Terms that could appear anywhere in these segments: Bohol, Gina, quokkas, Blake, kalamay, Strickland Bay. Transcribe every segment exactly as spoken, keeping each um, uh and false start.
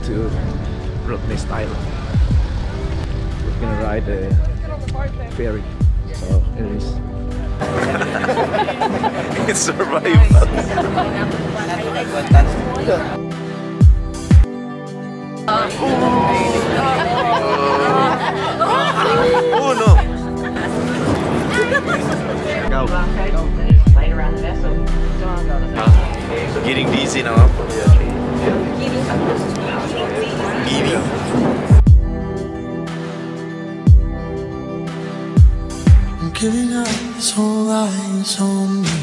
going to Rottnest Island. We're gonna ride a ferry. So it is. It's survival. Oh, oh no! Go. Uh, getting dizzy now. Yeah. Giddy. I'm giving up this whole life on me.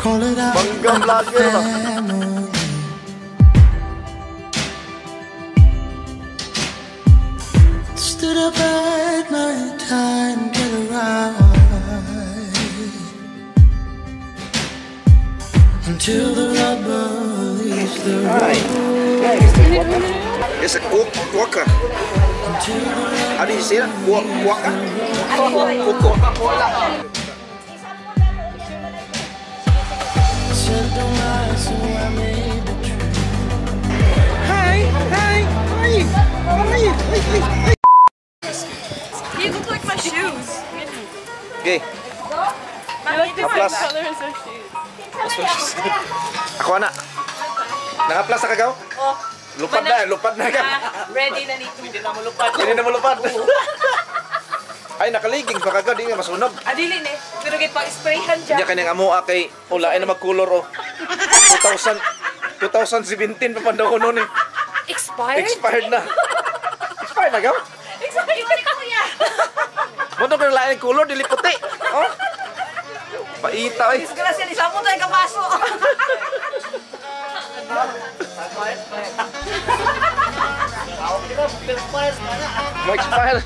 Call it out. Banggam lager lah. Stood up at night time, get a ride until the rubber leaves the road. It's a quokka. How do you say that? Quokka. Quokka. Hey, hey, how are you? How are you? Hey, hey. You look like my shoes. Okay. You look different color as her shoes. That's what she said. Ako na. Naka-plus na ka gaw? Oo. Lupad na, lupad na ka. Ready na nito. Hindi na mo lupad. Hindi na mo lupad. Ay, nakaliging pa kagaw, di nga masunog. Adilin eh, pero git pang sprayhan dyan. Hindi kanyang amua kay ulain na magkulor o. two thousand seventeen pa pandaw ko noon eh. Expired? Expired na. Expired na gaw? Expired na kuya. Mundo ko nalain ang kulor, diliputi. Oh? Paita eh. Disgrasya, isang mo tayo kapaso. Mag-expire.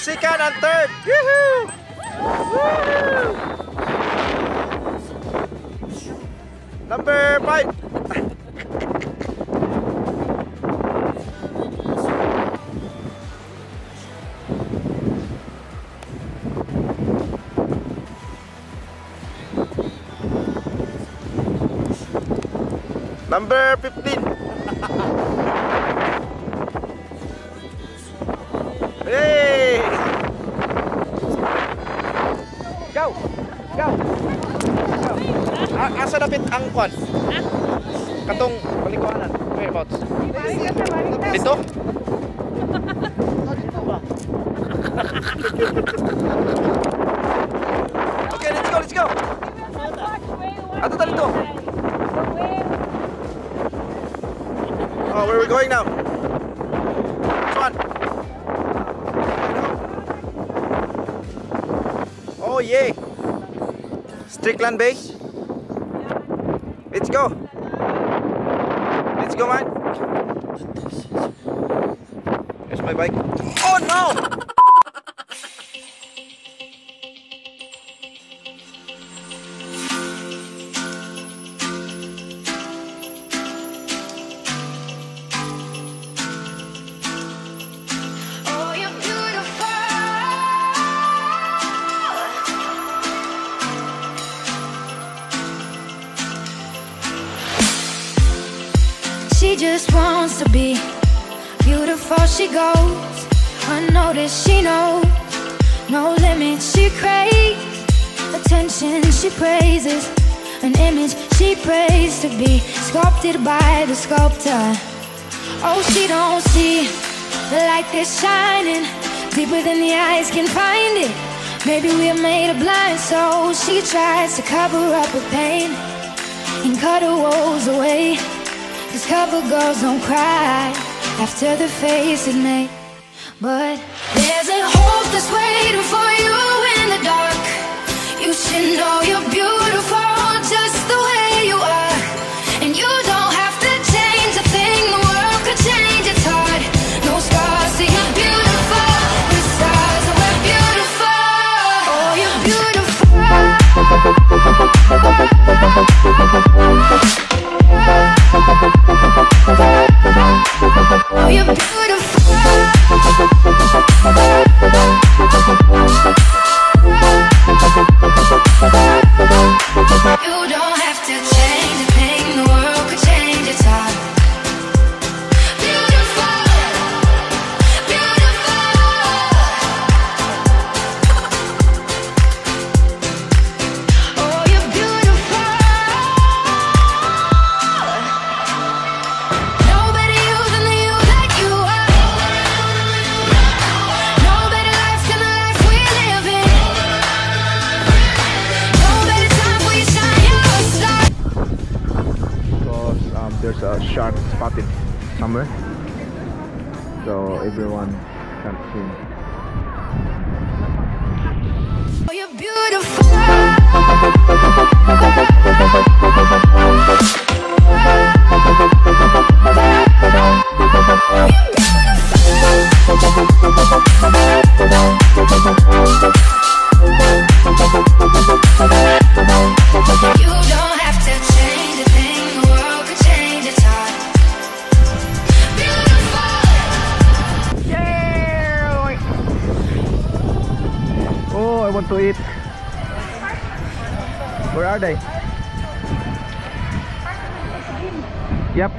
Second and third. Yoo-hoo! Number five. Number fifteen. Hey! Go! Go! Go! Asa napit ang kwan? Katong balikuanan. Whereabouts? Dito? Dito ba? Okay, let's go, let's go! Ato tayo dito! Oh, where are we going now? Come on! Oh, yay! Strickland Bay? Let's go! Let's go, man! There's my bike. Oh, no! She just wants to be beautiful. She goes unnoticed. She knows no limits. She craves attention. She praises an image. She prays to be sculpted by the sculptor. Oh, she don't see the light that's shining deeper than the eyes can find it. Maybe we are made of blind souls. She tries to cover up her pain and cut her woes away. 'Cause cover girls don't cry after the face it made. But there's a hope that's waiting for you in the dark. You should know you're beautiful just the way you are. And you don't have to change a thing. The world could change its heart. No scars, see, you're beautiful. The stars are we're beautiful. Oh, you're beautiful. You're beautiful. You don't have to change a thing. The world could change its heart. Beautiful, beautiful. Oh, you're beautiful. Nobody using the you like you are. No better life than the life we live in. No better time we shine your star. Because um, there's a shark spotted somewhere, so everyone can see. Oh, you're beautiful. To eat. Where are they? Yep.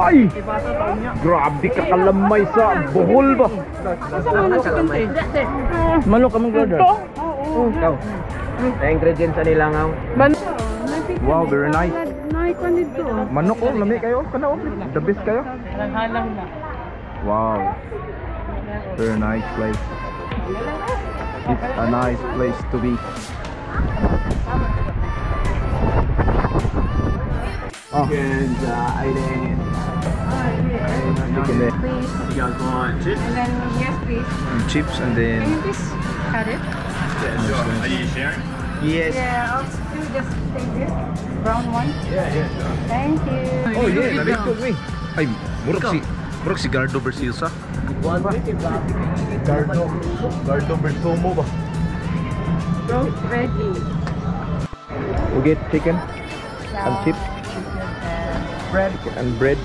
Ay! Grabe ka kalamay sa Bohol ba? Manok kamang brother. Ikaw. Ang ingredients sa nilangaw. Wow, very nice. Manok o, lamig kayo. The best kayo. Wow. Very nice place. It's a nice place to be. Oh. And uh, eating and you guys want chips? And then yes, please. And chips and then. Can you please cut it? Yeah, sure. Are you sharing? Yes. Yeah, I'll just take this brown one. Yeah, yeah, sure. Thank you. Oh yeah, that's good me. Ay, murok si murok si Gardo Bersilsa. Gardo Gardo Bersomo ba? Roast ready. We get chicken and chips. Bread and bread.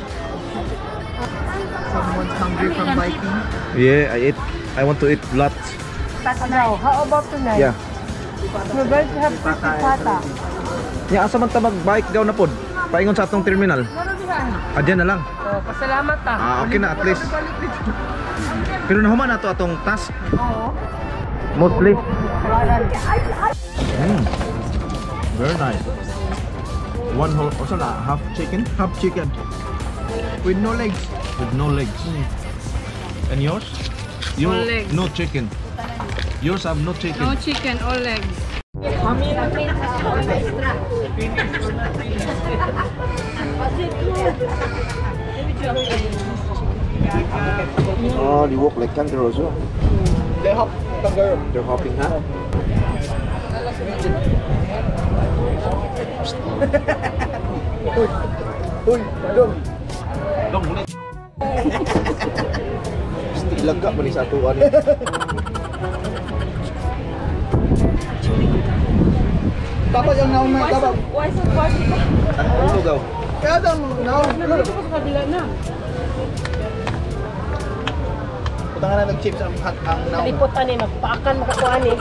Someone's hungry from biking. Yeah, I eat. I want to eat lots. Now, how about tonight? Yeah. We're going to have pata. Yeah, asa man ta mag-bike daw na pod. Paingon sa atong terminal. Ah, diyan na lang. Oh, pasalamat ta. Ah, okay na at least. Pero nahuman na to atong task. Oo. Mostly. Mm. Very nice. One whole, also na half chicken, half chicken with no legs. With no legs. Mm. And yours? You all legs. No chicken. Yours have no chicken. No chicken, all legs. Oh, they walk like kangaroos. Huh? They hop kangaroo. They're hopping, huh? Lagak balik satuan. Dapat yang naon na dapat. Why so party? Ano daw? Kaya daw naon. Putangan na nag-chips ang hot ang naon. Liputan eh magpaakan makakuan eh.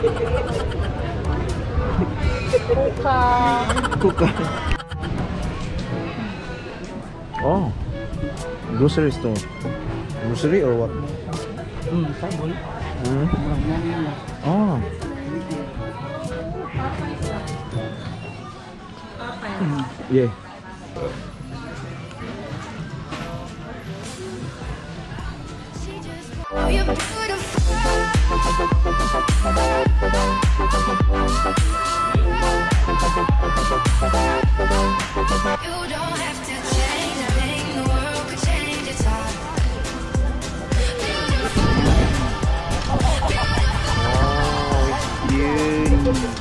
Kuka. Kuka. Oh. Grocery store. Grocery or what? Mm, sabon. Mm. Oh. Yeah. Oh, you're beautiful. You don't have to change a thing. The world could change its heart. Beautiful. Oh, yeah.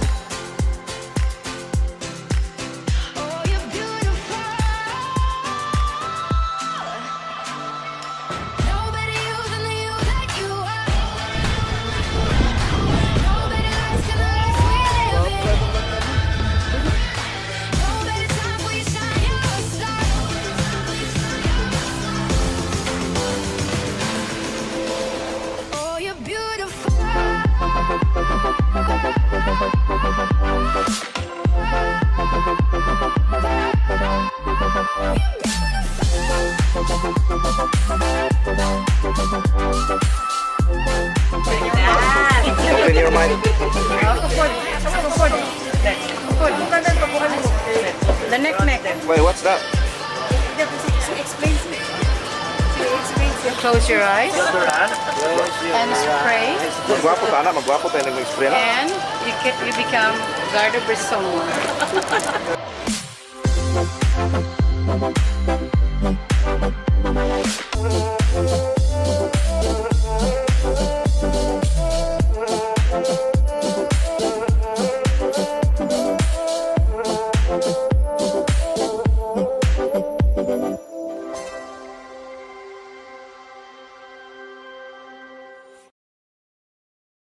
The neck neck. Wait, what's that? Explain to me. Explain to me. Close your eyes. And spray. Magwapo ka na, magwapo tayo nag-spray na. And you get, you become Garda Brisson.